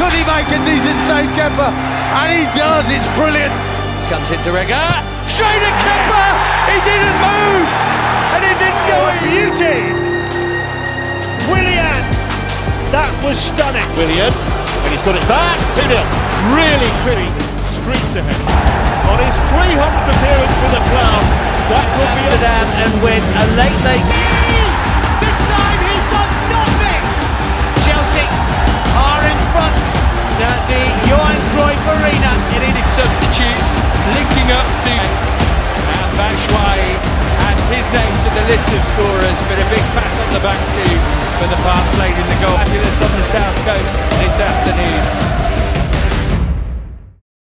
Could he make a decent save, Kepa? And he does, it's brilliant. Comes into Riga, straight at Kepa! He didn't move! And it didn't go in beauty! William! That was stunning. William, and he's got it back, 2-0. Really pretty, streets ahead. On his 300th appearance for the club, that will be Hazard and win a late. Substitutes linking up to and Bashuayi adds his name to the list of scorers, but a big pass on the back too for the part played in the goal. Fabulous on the south coast this afternoon.